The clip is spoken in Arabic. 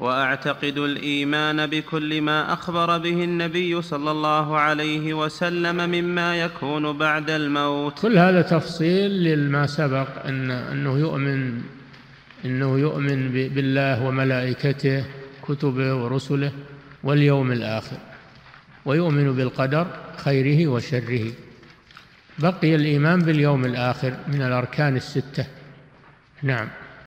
وأعتقد الإيمان بكل ما أخبر به النبي صلى الله عليه وسلم مما يكون بعد الموت. كل هذا تفصيل لما سبق أنه يؤمن بالله وملائكته كتبه ورسله واليوم الآخر، ويؤمن بالقدر خيره وشره. بقي الإيمان باليوم الآخر من الأركان الستة. نعم.